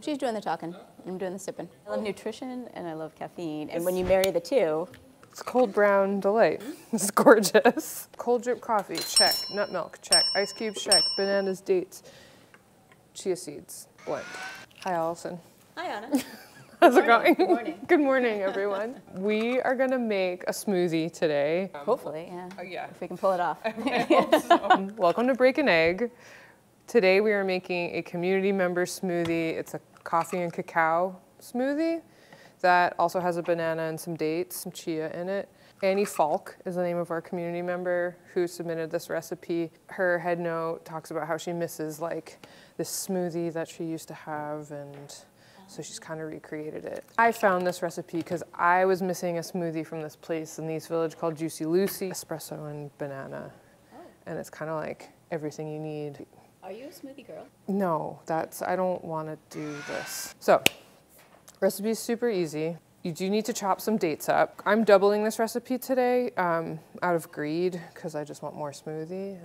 She's doing the talking. I'm doing the sipping. I love nutrition and I love caffeine. And when you marry the two... It's cold brown delight. It's gorgeous. Cold drip coffee, check. Nut milk, check. Ice cubes, check. Bananas, dates, chia seeds, blend. Hi, Allison. Hi, Anna. How's it going? Good morning. Good morning, everyone. We are gonna make a smoothie today. Hopefully, yeah. Yeah. If we can pull it off. I hope so. Welcome to Break an Egg. Today we are making a community member smoothie. It's a coffee and cacao smoothie that also has a banana and some dates, some chia in it. Annie Falk is the name of our community member who submitted this recipe. Her head note talks about how she misses like this smoothie that she used to have, and so she's kind of recreated it. I found this recipe because I was missing a smoothie from this place in the East Village called Juicy Lucy. Espresso and banana, and it's kind of like everything you need. Are you a smoothie girl? No, I don't want to do this. So, recipe is super easy. You do need to chop some dates up. I'm doubling this recipe today out of greed because I just want more smoothie.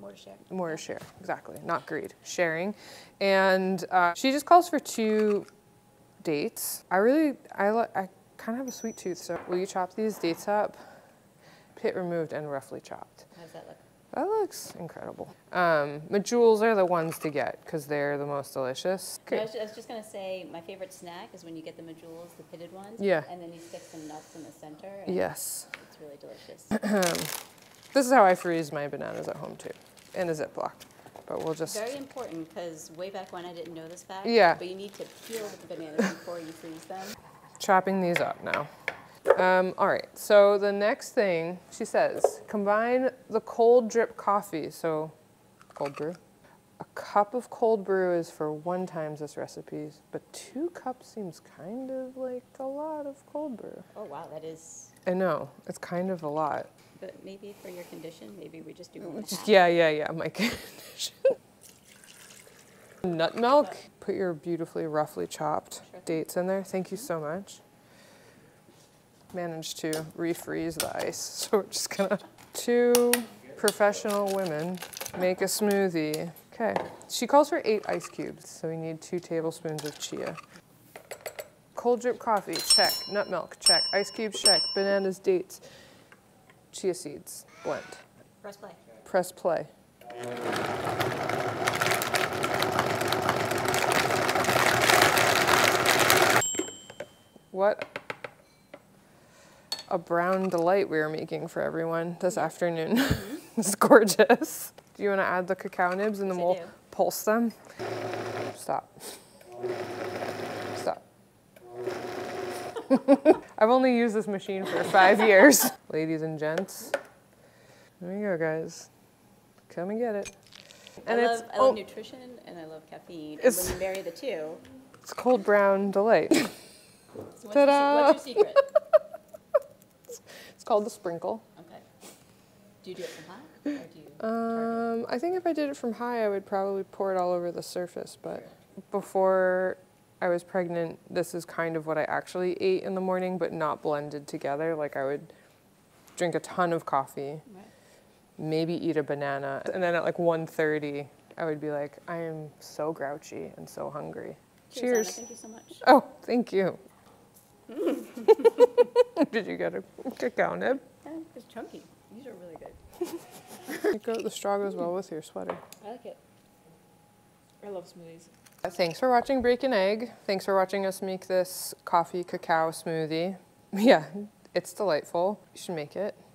More to share. More to share, exactly. Not greed, sharing. And she just calls for 2 dates. I kind of have a sweet tooth, so will you chop these dates up? Pit removed and roughly chopped. How does that look? That looks incredible. Medjool are the ones to get because they're the most delicious. Okay. I was just gonna say my favorite snack is when you get the medjools, the pitted ones. Yeah. And then you stick some nuts in the center. And yes. It's really delicious. This is how I freeze my bananas at home too, in a Ziploc. But we'll just. Very important because way back when I didn't know this fact. Yeah. But you need to peel the bananas before you freeze them. Chopping these up now. All right, so the next thing she says, combine the cold drip coffee, so cold brew. A cup of cold brew is for 1 times this recipe, but 2 cups seems kind of like a lot of cold brew. Oh, wow, that is. I know, it's kind of a lot. But maybe for your condition, maybe we just do 1 and a half. Yeah, my condition. Nut milk, put your beautifully roughly chopped dates in there. Thank you so much. Managed to refreeze the ice, so we're just gonna. 2 professional women make a smoothie. Okay, she calls for 8 ice cubes, so we need 2 tablespoons of chia. Cold drip coffee, check. Nut milk, check. Ice cubes, check. Bananas, dates, chia seeds, blend. Press play. Press play. What? A brown delight we are making for everyone this afternoon. It's gorgeous. Do you want to add the cacao nibs and then we'll pulse them? Stop. Stop. I've only used this machine for 5 years. Ladies and gents, there you go, guys. Come and get it. And I love nutrition and I love caffeine. And when you marry the two, it's cold brown delight. So what's your secret? Called the sprinkle. Okay. Do you do it from high? Or do you I think if I did it from high, I would probably pour it all over the surface. But before I was pregnant, this is kind of what I actually ate in the morning, but not blended together. Like I would drink a ton of coffee, maybe eat a banana, and then at like 1:30, I would be like, I am so grouchy and so hungry. Cheers. Thank you so much. Oh, thank you. Did you get a cacao nib? Yeah, it's chunky. These are really good. The straw goes well with your sweater. I like it. I love smoothies. Thanks for watching Break an Egg. Thanks for watching us make this coffee cacao smoothie. Yeah, it's delightful. You should make it.